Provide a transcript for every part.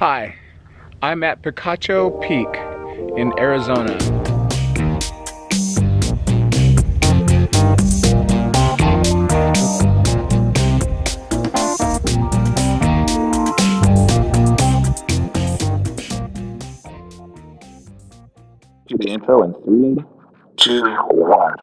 Hi, I'm at Picacho Peak in Arizona. Do the intro in 3, 2, 1.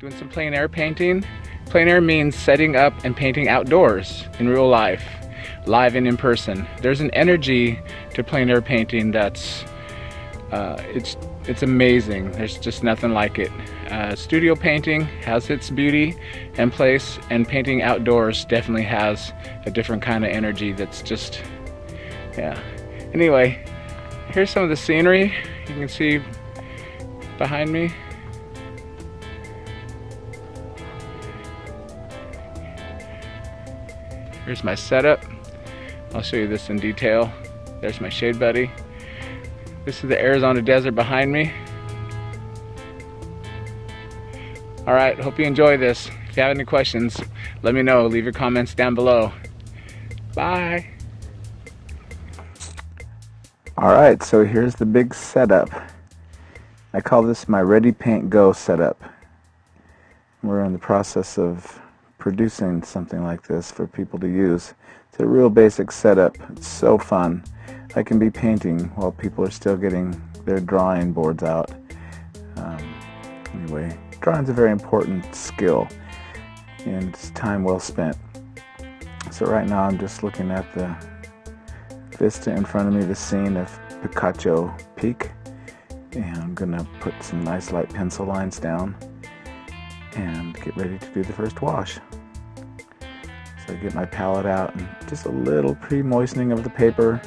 Doing some plein air painting. Plein air means setting up and painting outdoors in real life, live and in person. There's an energy to plein air painting that's it's amazing. There's just nothing like it. Studio painting has its beauty and place, and painting outdoors definitely has a different kind of energy. That's just, yeah. Anyway, here's some of the scenery you can see behind me. Here's my setup. I'll show you this in detail. There's my Shade Buddy. This is the Arizona desert behind me. All right, hope you enjoy this. If you have any questions, let me know. Leave your comments down below. Bye. All right, so here's the big setup. I call this my Ready Paint Go setup. We're in the process of producing something like this for people to use. It's a real basic setup. It's so fun. I can be painting while people are still getting their drawing boards out. Anyway, drawing's a very important skill and it's time well spent. So right now I'm just looking at the vista in front of me, the scene of Picacho Peak, and I'm gonna put some nice light pencil lines down and get ready to do the first wash. So I get my palette out and just a little pre-moistening of the paper.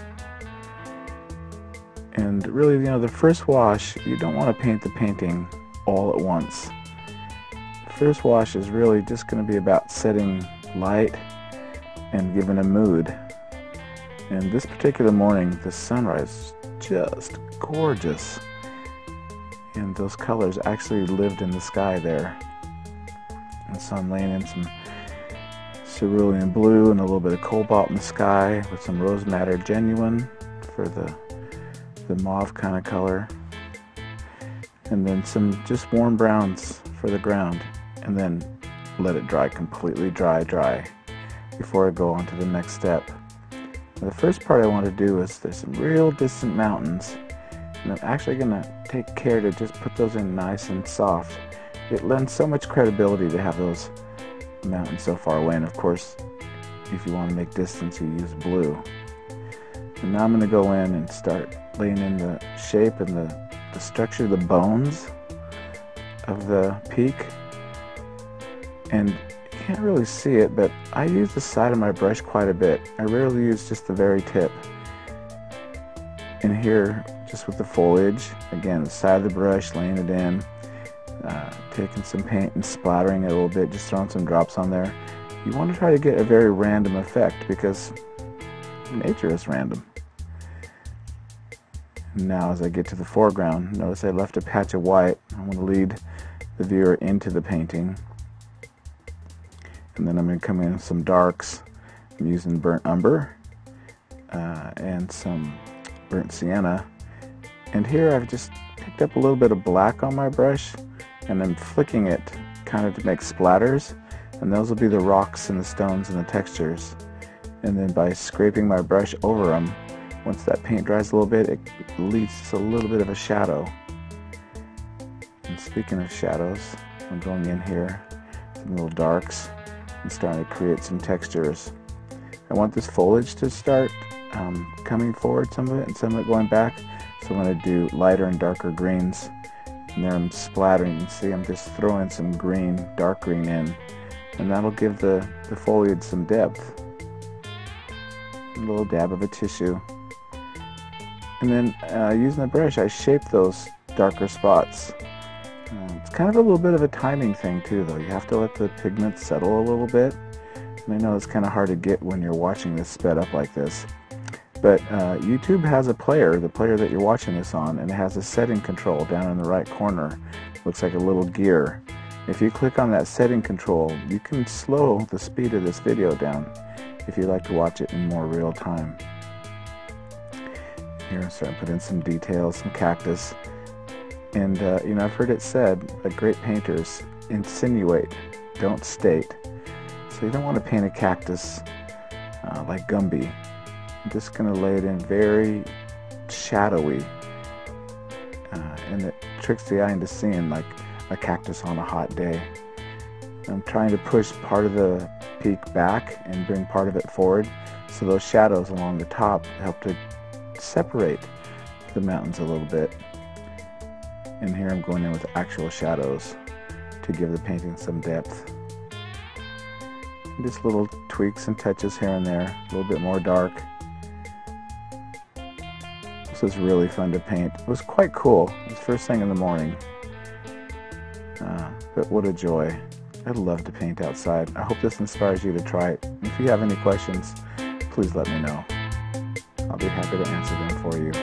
And really, you know, the first wash, you don't want to paint the painting all at once. The first wash is really just going to be about setting light and giving a mood. And this particular morning, the sunrise is just gorgeous. And those colors actually lived in the sky there. And so I'm laying in some cerulean blue and a little bit of cobalt in the sky with some rose matter genuine for the mauve kind of color. And then some just warm browns for the ground. And then let it dry, completely dry before I go on to the next step. And the first part I want to do is there's some real distant mountains. And I'm actually going to take care to just put those in nice and soft. It lends so much credibility to have those mountains so far away, and of course, if you want to make distance, you use blue. And now I'm going to go in and start laying in the shape and the structure, the bones of the peak. And you can't really see it, but I use the side of my brush quite a bit. I rarely use just the very tip. And here, just with the foliage, again, the side of the brush, laying it in. taking some paint and splattering it a little bit, just throwing some drops on there. You want to try to get a very random effect because nature is random. Now as I get to the foreground, notice I left a patch of white. I want to lead the viewer into the painting. And then I'm going to come in with some darks. I'm using burnt umber and some burnt sienna. And here I've just picked up a little bit of black on my brush and I'm flicking it kind of to make splatters. And those will be the rocks and the stones and the textures. And then by scraping my brush over them, once that paint dries a little bit, it leaves just a little bit of a shadow. And speaking of shadows, I'm going in here, some little darks, and starting to create some textures. I want this foliage to start coming forward, some of it, and some of it going back. So I'm going to do lighter and darker greens. And then I'm splattering. See, I'm just throwing some green, dark green in. And that'll give the foliage some depth. A little dab of a tissue. And then using the brush, I shape those darker spots. It's kind of a little bit of a timing thing too though. You have to let the pigment settle a little bit. And I know it's kind of hard to get when you're watching this sped up like this. But YouTube has a player, the player that you're watching this on, and it has a setting control down in the right corner. Looks like a little gear. If you click on that setting control, you can slow the speed of this video down if you'd like to watch it in more real time. Here I'm starting to put in some details, some cactus. And you know, I've heard it said that great painters insinuate, don't state. So you don't want to paint a cactus like Gumby. I'm just going to lay it in very shadowy. And it tricks the eye into seeing like a cactus on a hot day. I'm trying to push part of the peak back and bring part of it forward, so those shadows along the top help to separate the mountains a little bit. And here I'm going in with actual shadows to give the painting some depth. Just little tweaks and touches here and there, a little bit more dark. This is really fun to paint. It was quite cool. It was first thing in the morning. But what a joy. I'd love to paint outside. I hope this inspires you to try it. If you have any questions, please let me know. I'll be happy to answer them for you.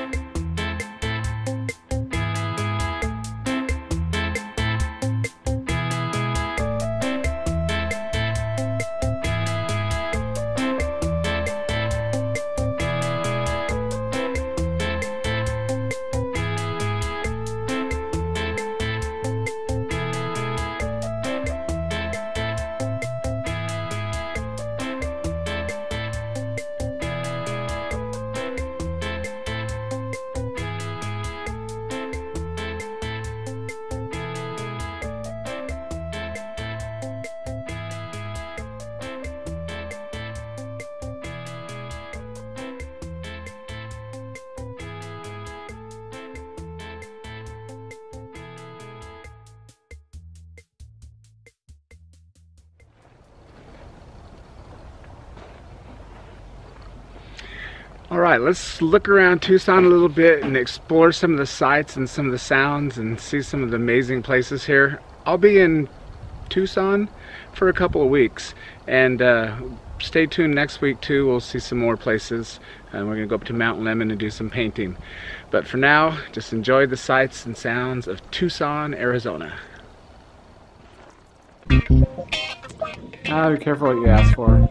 All right, let's look around Tucson a little bit and explore some of the sights and some of the sounds and see some of the amazing places here. I'll be in Tucson for a couple of weeks, and stay tuned next week too. We'll see some more places, and we're gonna go up to Mount Lemmon and do some painting. But for now, just enjoy the sights and sounds of Tucson, Arizona. Be careful what you ask for.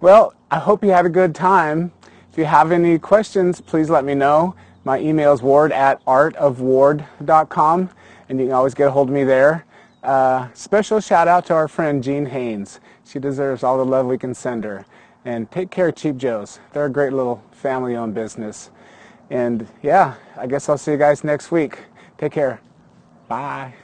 Well, I hope you had a good time. If you have any questions, please let me know. My email is ward@artofward.com, and you can always get a hold of me there. Special shout out to our friend Jean Haines. She deserves all the love we can send her. And take care of Cheap Joes. They're a great little family-owned business. And yeah, I guess I'll see you guys next week. Take care. Bye.